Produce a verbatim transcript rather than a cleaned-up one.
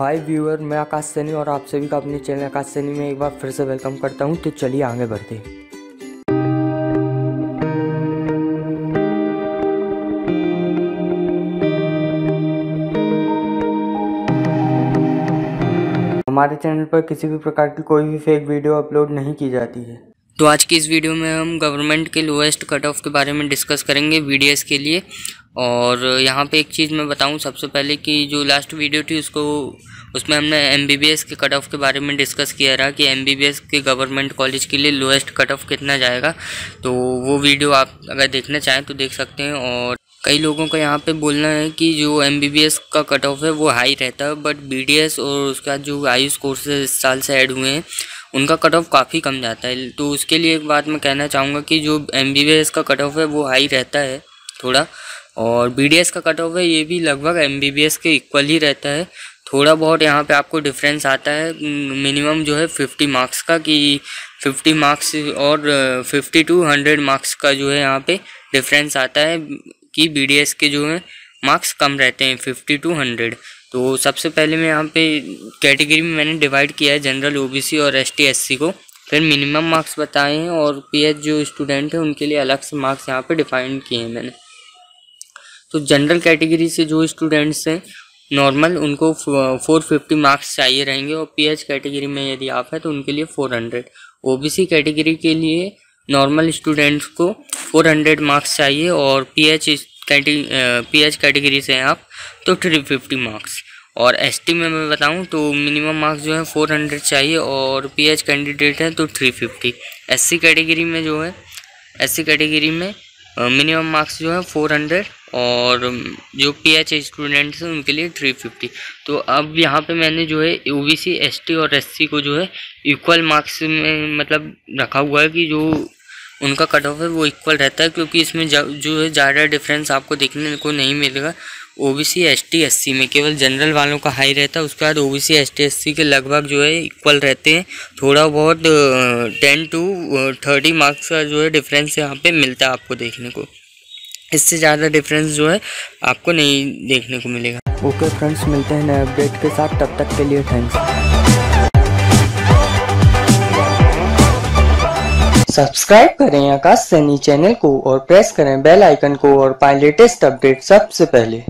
हाय viewer, मैं आकाश सैनी और आप सभी का अपने चैनल आकाश सैनी में एक बार फिर से वेलकम करता हूं। तो चलिए आगे बढ़ते हैं। हमारे चैनल पर किसी भी प्रकार की कोई भी फेक वीडियो अपलोड नहीं की जाती है। तो आज की इस वीडियो में हम गवर्नमेंट के लोएस्ट कट ऑफ के बारे में डिस्कस करेंगे बीडीएस के लिए। और यहाँ पे एक चीज़ मैं बताऊँ सबसे पहले कि जो लास्ट वीडियो थी उसको उसमें हमने एमबीबीएस के कट ऑफ के बारे में डिस्कस किया रहा कि एमबीबीएस के गवर्नमेंट कॉलेज के लिए लोएस्ट कट ऑफ कितना जाएगा। तो वो वीडियो आप अगर देखना चाहें तो देख सकते हैं। और कई लोगों का यहाँ पे बोलना है कि जो एमबीबीएस का कट ऑफ है वो हाई रहता है, बट बीडीएस और उसके बाद जो आयुष कोर्सेज इस साल से ऐड हुए हैं उनका कट ऑफ काफ़ी कम जाता है। तो उसके लिए एक बात मैं कहना चाहूँगा कि जो एमबीबीएस का कट ऑफ है वो हाई रहता है थोड़ा, और बीडीएस का कट ऑफ है ये भी लगभग एमबीबीएस के इक्वल ही रहता है। थोड़ा बहुत यहाँ पे आपको डिफरेंस आता है मिनिमम जो है फिफ्टी मार्क्स का, कि फिफ्टी मार्क्स और फिफ्टी टू हंड्रेड मार्क्स का जो है यहाँ पे डिफरेंस आता है कि बीडीएस के जो है मार्क्स कम रहते हैं फिफ्टी टू हंड्रेड। तो सबसे पहले मैं यहाँ पे कैटेगरी में मैंने डिवाइड किया है जनरल, ओबीसी और एसटी एससी को, फिर मिनिमम मार्क्स बताए हैं और पीएच जो स्टूडेंट हैं उनके लिए अलग से मार्क्स यहाँ पे डिफाइन किए हैं मैंने। तो जनरल कैटेगरी से जो स्टूडेंट्स हैं नॉर्मल उनको फोर फिफ्टी मार्क्स चाहिए रहेंगे, और पीएच कैटेगरी में यदि आप हैं तो उनके लिए फोर हंड्रेड। ओबीसी कैटेगरी के लिए नॉर्मल स्टूडेंट्स को फोर हंड्रेड मार्क्स चाहिए, और पीएच पीएच कैटेगरी से हैं आप तो थ्री फिफ्टी मार्क्स। और एसटी में मैं बताऊं तो मिनिमम मार्क्स जो है फोर हंड्रेड चाहिए और पीएच कैंडिडेट हैं तो थ्री फिफ्टी। एससी कैटेगरी में जो है एससी कैटेगरी में मिनिमम मार्क्स जो है फोर हंड्रेड और जो पीएच स्टूडेंट्स हैं उनके लिए थ्री फिफ्टी। तो अब यहाँ पे मैंने जो है ओबीसी, एसटी और एससी को जो है इक्वल मार्क्स में मतलब रखा हुआ है कि जो उनका कट ऑफ है वो इक्वल रहता है, क्योंकि इसमें जो है ज़्यादा डिफरेंस आपको देखने को नहीं मिलेगा। ओबीसी, एसटी, एससी में केवल जनरल वालों का हाई रहता है, उसके बाद ओबीसी, एसटी, एससी के लगभग जो है इक्वल रहते हैं। थोड़ा बहुत टेन टू थर्टी मार्क्स का जो है डिफरेंस यहाँ पे मिलता है आपको देखने को, इससे ज़्यादा डिफरेंस जो है आपको नहीं देखने को मिलेगा। ओके फ्रेंड्स, मिलते हैं नए अपडेट के साथ, तब तक के लिए थैंक्स। सब्सक्राइब करें आकाश सैनी चैनल को और प्रेस करें बेल आइकन को और पाएं लेटेस्ट अपडेट सबसे पहले।